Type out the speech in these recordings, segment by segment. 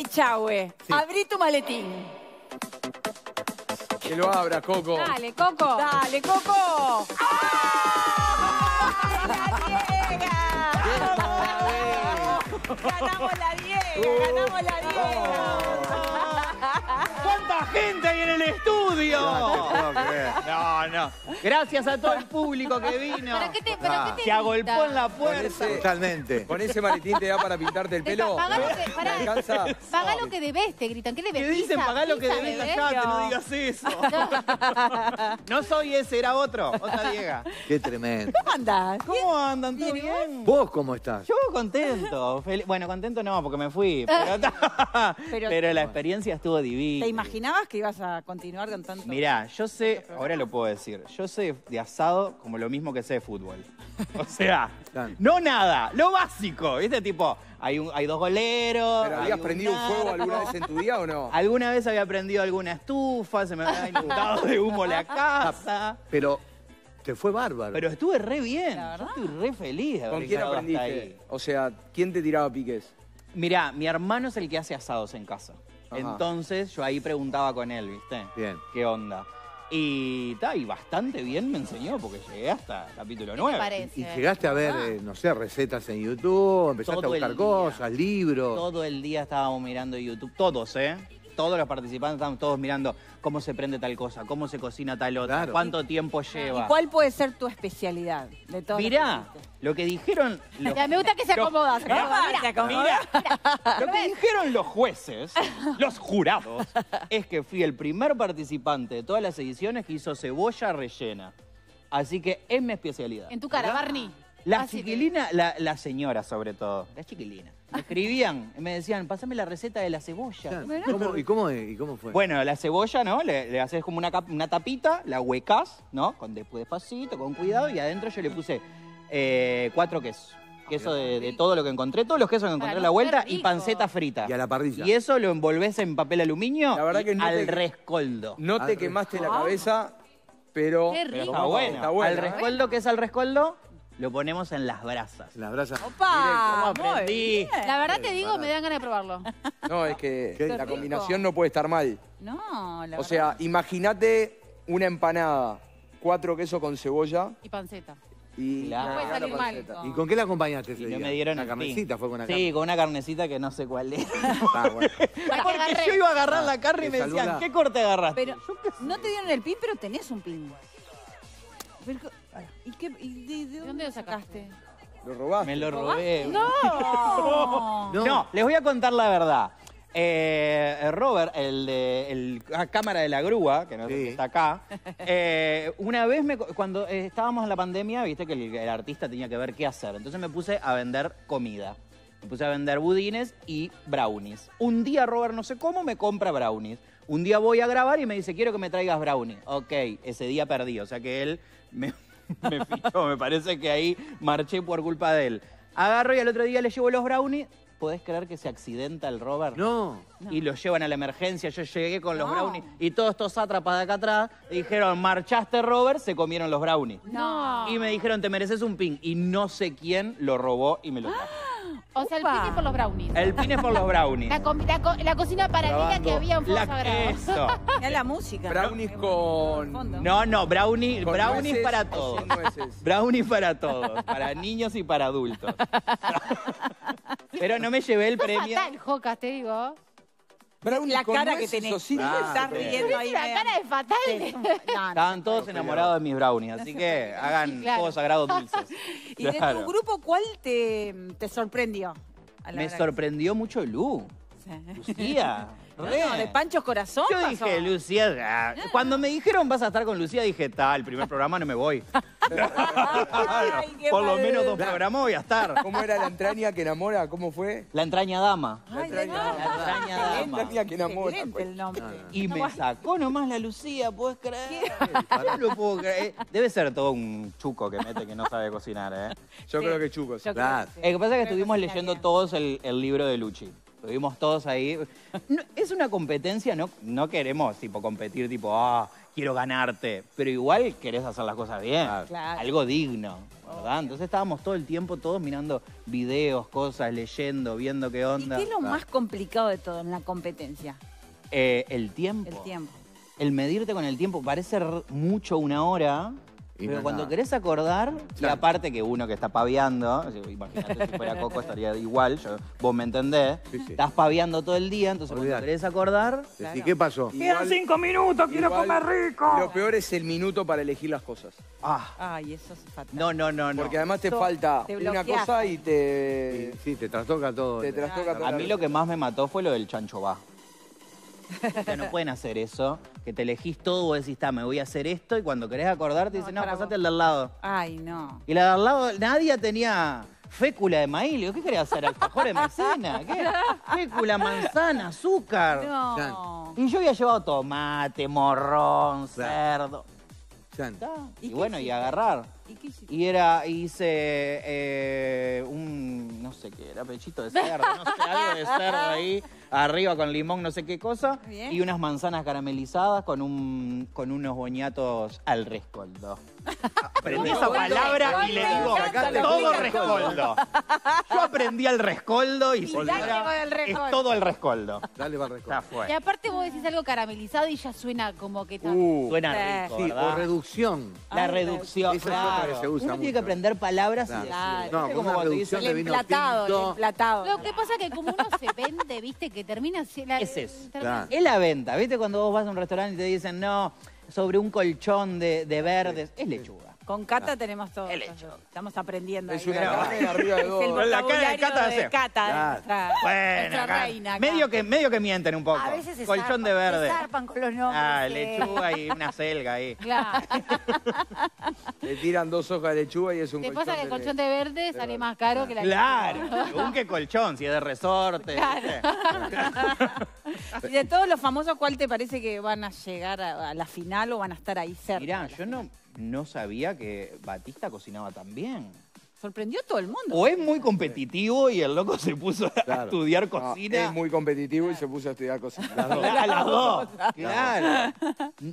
Echagüe. Sí. Abrí tu maletín. Que lo abra, Coco. Dale, Coco. Dale, Coco. ¡Ah! ¡Ganamos la Diega! ¡Ganamos la Diega! ¡Cuánta gente hay en el estudio! No. Gracias a todo el público que vino. ¿Pero qué te agolpó en la puerta. Totalmente. Con ese maletín te da para pintarte el pelo. Pagá lo que debes, te gritan. ¿Qué debes? Te dicen pagá lo que debes, callate, no digas eso. No soy ese, era otro. Otra Diega. Qué tremendo. ¿Cómo andas? ¿Cómo andan? ¿Todo bien? ¿Vos cómo estás? Yo contento. Bueno, contento no, porque me fui. Pero la experiencia estuvo divina. ¿Te imaginabas que ibas a continuar con tanto? Mirá, yo sé, ahora lo puedo decir, yo sé de asado como lo mismo que sé de fútbol. O sea, no nada, lo básico. ¿Viste? Tipo, hay dos goleros. ¿Pero habías prendido un fuego alguna vez en tu día o no? Alguna vez había prendido alguna estufa, se me había inundado de humo la casa. Pero te fue bárbaro. Pero estuve re bien, la verdad. Yo estoy re feliz. ¿Con quién aprendiste? O sea, ¿quién te tiraba piques? Mirá, mi hermano es el que hace asados en casa. Ajá. Entonces yo ahí preguntaba con él, ¿viste? Bien. ¿Qué onda? Y bastante bien me enseñó, porque llegué hasta capítulo 9. Y llegaste a ver, no sé, recetas en YouTube, empezaste a buscar cosas, libros. Todo el día estábamos mirando YouTube, todos, ¿eh? Todos los participantes estaban todos mirando cómo se prende tal cosa, cómo se cocina tal otra, claro, cuánto tiempo lleva. ¿Y cuál puede ser tu especialidad de todo? Mirá, lo que dijeron... Me gusta que se acomoda. Mirá, lo que dijeron los jueces, los jurados, es que fui el primer participante de todas las ediciones que hizo cebolla rellena. Así que es mi especialidad. En tu cara, ¿verdad? Barney. La chiquilina, la señora sobre todo, la chiquilina. Me escribían, me decían, pasame la receta de la cebolla. ¿Y cómo fue? Bueno, la cebolla, ¿no? Le haces como una tapita, la huecás, ¿no? Con despacito, con cuidado, y adentro yo le puse 4 quesos. Queso de todo lo que encontré, todos los quesos que encontré a la vuelta, y panceta frita. Y a la parrilla. Y eso lo envolvés en papel aluminio, la verdad que no al rescoldo. No te quemaste la cabeza, pero está bueno. Al rescoldo, ¿qué es al rescoldo? Lo ponemos en las brasas. En las brasas. ¡Opa! Aprendí. La verdad te digo, me dan ganas de probarlo. No, es que la combinación no puede estar mal. No, la verdad. O sea, imagínate una empanada, 4 quesos con cebolla. Y panceta. Y no puede salir mal. ¿Y con qué la acompañaste ese día? Me dieron una carnecita, fue con una carne. Sí, con una carnecita que no sé cuál es. Bueno. Porque yo iba a agarrar la carne y me decían, ¿qué corte agarraste? Pero no te dieron el pin, pero tenés un pin. ¿De dónde lo sacaste? ¿Lo robaste? Me lo robé. ¡No! No, les voy a contar la verdad. Robert, la cámara de la grúa, que no está acá, una vez, cuando estábamos en la pandemia, viste que el artista tenía que ver qué hacer. Entonces me puse a vender comida. Me puse a vender budines y brownies. Un día Robert, no sé cómo, me compra brownies. Un día voy a grabar y me dice, quiero que me traigas brownies. Ok, ese día perdí, o sea que él me fichó, me parece que ahí marché por culpa de él. Agarro y al otro día le llevo los brownies. ¿Podés creer que se accidenta el Robert? No. Y lo llevan a la emergencia, yo llegué con los brownies y todos estos sátrapas de acá atrás dijeron, marchaste Robert, se comieron los brownies. No. Y me dijeron, te mereces un pin. Y no sé quién lo robó y me lo trajo. O sea, el pin es por los brownies. El pin es por los brownies. La cocina paralela que había en Fuego Sagrado. Eso. Mirá la música. Brownies con... No, brownies para todos. Brownies para todos. Para niños y para adultos. Pero no me llevé el premio. Fatal, Jocas, te digo. La cara que tenés. Estás riendo ahí. La cara es fatal. Estaban todos enamorados de mis brownies, así que hagan Fuego Sagrado dulces. ¿Y de tu grupo cuál te sorprendió? Me sorprendió mucho Lu. Lucía. ¿De Panchos Corazón? Yo dije, Lucía... Cuando me dijeron vas a estar con Lucía, dije, el primer programa no me voy. Por lo menos 2 programas voy a estar. ¿Cómo era la entraña que enamora? ¿Cómo fue? La entraña dama. La entraña que enamora. Y me sacó nomás la Lucía, ¿puedes creer? Yo lo puedo creer. Debe ser todo un chuco que mete que no sabe cocinar, ¿eh? Yo creo que chuco. Lo que pasa es que estuvimos leyendo todos el libro de Luchi. Estuvimos todos ahí. No, es una competencia, no queremos tipo competir, tipo, ah, quiero ganarte. Pero igual querés hacer las cosas bien. Claro. Algo digno, ¿verdad? Entonces estábamos todo el tiempo todos mirando videos, cosas, leyendo, viendo qué onda. ¿Y qué es lo más complicado de todo en la competencia? El tiempo. El tiempo. El medirte con el tiempo. Parece mucho una hora... Pero cuando querés acordar, la parte que uno que está paviando, imagínate si fuera Coco estaría igual, vos me entendés, estás paviando todo el día, entonces cuando querés acordar... ¿Y qué pasó? Quedan 5 minutos, quiero comer rico. Lo peor es el minuto para elegir las cosas. Ay, eso es fatal. No. Porque además te falta una cosa y te... Sí, te trastoca todo. A mí lo que más me mató fue lo del chancho bajo. O sea, no pueden hacer eso, que te elegís todo, vos decís, me voy a hacer esto, y cuando querés acordarte, dicen, pasate al de al lado. Ay, no. Y la de al lado, nadie tenía fécula de maíz. Le digo, ¿qué querés hacer? ¿Alfajor de maicena? ¿Qué? Fécula, manzana, azúcar. No. Y yo había llevado tomate, morrón, cerdo. Y bueno, y agarrar. Y era, hice un, no sé qué, era pechito de cerdo, no sé, algo de cerdo ahí, arriba con limón, no sé qué cosa. Bien. Y unas manzanas caramelizadas con unos boñatos al rescoldo. Aprendí esa palabra y le digo, todo rescoldo. Yo aprendí al rescoldo y se es todo el rescoldo. Dale para el rescoldo. Y aparte vos decís algo caramelizado y ya suena como que... suena rico, ¿verdad? Sí, o reducción. La reducción, claro. Se usa uno mucho. Tiene que aprender palabras y decir. No, como cuando dice el emplatado, tinto. El emplatado. Lo que pasa es que como uno se vende, viste, que termina... Es eso. Es la venta, viste, cuando vos vas a un restaurante y te dicen, no, sobre un colchón de verdes, es lechuga. Con Cata tenemos todo. Es lechuga. Estamos aprendiendo. Es una carne arriba de dos. El la cara de Cata de Cata. Bueno, reina, medio que mienten un poco. A veces se colchón de verde. Se zarpan con los nombres. Lechuga y una selga ahí. Claro. Le tiran 2 hojas de lechuga y es un colchón. Te pasa que el colchón de verde sale más caro que la lechuga. Claro, según qué colchón, si es de resorte. Claro. Y de todos los famosos, ¿cuál te parece que van a llegar a la final o van a estar ahí cerca? Mirá, yo no sabía que Batista cocinaba tan bien. Sorprendió a todo el mundo. O es muy competitivo y el loco se puso a estudiar cocina. Es muy competitivo y se puso a estudiar cocina. Las dos. Claro.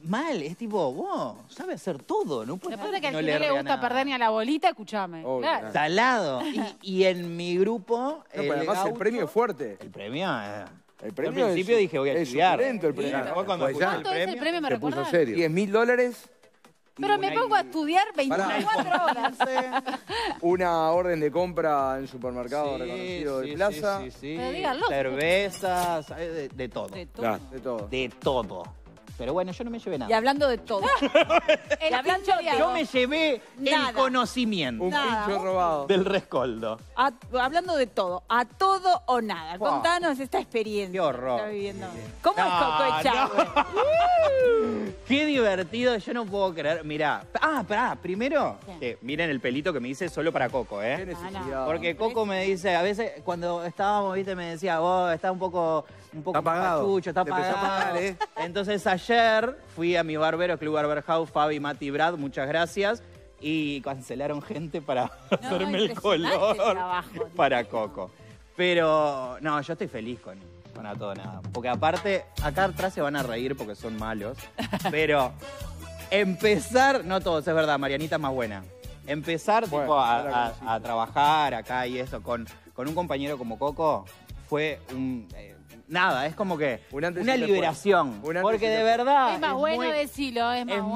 Mal, es tipo, wow, sabe hacer todo. No puede ser que al final le gusta perder ni a la bolita, escúchame. Salado. Y en mi grupo... pero además el premio es fuerte. El premio es... Al principio dije, voy a estudiar. Es el premio. ¿Cuánto es el premio? ¿Me recuerdas? $10.000. Pero me pongo a estudiar 24 horas. Una orden de compra en supermercado reconocido de Plaza. Cervezas, de todo. De todo. Pero bueno, yo no me llevé nada. Y hablando de todo. Yo me llevé el conocimiento. Un pincho robado. Del rescoldo. Hablando de todo. A todo o nada. Contanos esta experiencia. Qué horror. Que está viviendo. ¿Cómo es Coco Echagüe? Qué divertido. Yo no puedo creer. Mirá. Primero, miren el pelito que me hice solo para Coco, ¿eh? Qué necesidad. Porque Coco me dice, a veces cuando estábamos, viste, me decía, vos está un poco pachucho, está apagado. Entonces ayer fui a mi barbero, Club Barber House, Fabi, Mati, Brad, muchas gracias. Y cancelaron gente para hacerme el color trabajo, para Coco. Pero no, yo estoy feliz con A Todo o Nada. Porque aparte, acá atrás se van a reír porque son malos. Pero empezar, no todos, es verdad, Marianita es más buena. Empezar bueno, tipo, a trabajar acá y eso con un compañero como Coco fue un... nada, es como que una liberación. Porque de verdad... Es más bueno decirlo, es más bueno.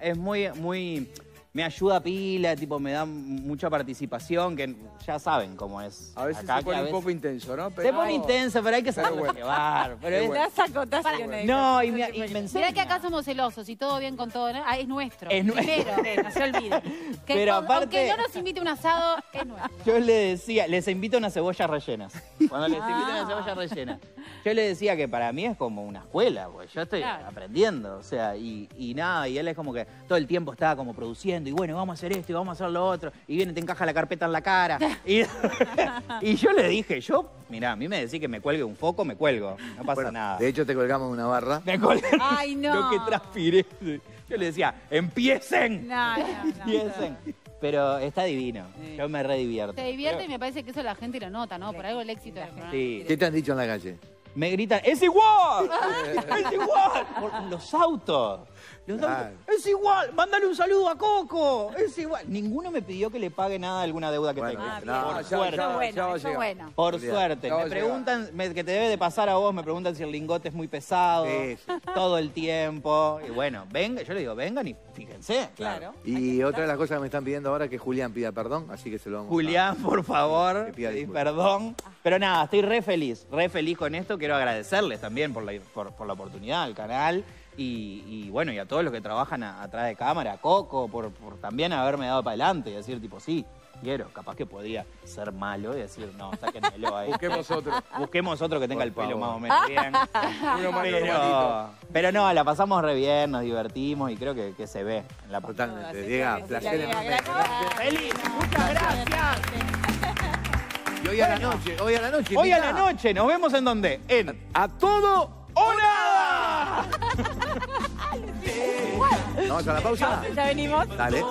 Es muy bueno, es muy... Me ayuda pila, tipo, me da mucha participación, que ya saben cómo es. A veces se pone un poco intenso, ¿no? Se pone intenso, pero hay que saberlo llevar. Pero es acotaciones. No, y me enseña. Mirá que acá somos celosos y todo bien con todo, ¿no? Es nuestro. Es nuestro. Primero, no se olviden. Pero aparte... Aunque no nos invite un asado, es nuestro. Yo les decía, les invito unas cebollas rellenas. Cuando les invito unas cebollas rellenas. Yo les decía que para mí es como una escuela, porque yo estoy aprendiendo, o sea, y nada, y él es como que todo el tiempo estaba como produciendo. Y bueno, vamos a hacer esto y vamos a hacer lo otro. Y viene, te encaja la carpeta en la cara. Y yo le dije, mirá, a mí me decís que me cuelgue un foco, me cuelgo. No pasa nada. De hecho, te colgamos una barra. Me colgué. Ay, no. Lo que transpiré. Yo le decía, empiecen. No, empiecen. Pero está divino. Sí. Yo me redivierto. Te divierte y me parece que eso la gente lo nota, ¿no? Por algo el éxito. Sí. ¿Qué te han dicho en la calle? Me gritan, ¡es igual! ¡Es igual! Por los autos. Los autos. ¡Es igual! ¡Mándale un saludo a Coco! ¡Es igual! Ninguno me pidió que le pague nada de alguna deuda que tenga. Por suerte. Por suerte. Me preguntan, que te debe de pasar a vos, me preguntan si el lingote es muy pesado, todo el tiempo. Y bueno, venga, yo le digo, vengan y fíjense. Claro. Y otra de las cosas que me están pidiendo ahora es que Julián pida perdón, así que se lo vamos a... Julián, por favor, que pida perdón. Pero nada, estoy re feliz con esto. Quiero agradecerles también por la oportunidad al canal y bueno, y a todos los que trabajan atrás de cámara, a Coco, por también haberme dado para adelante y decir tipo, sí, quiero, capaz que podía ser malo y decir, no, sáquenmelo ahí. Busquemos otro que tenga el pelo más o menos bien. Pero no, la pasamos re bien, nos divertimos y creo que se ve en la pantalla. Diego, placer. ¡Feliz! ¡Muchas gracias! Y hoy a la noche, hoy a la noche. Hoy a la noche, ¿nos vemos en dónde? En A Todo o Nada. Vamos a la pausa. Ya venimos. Dale.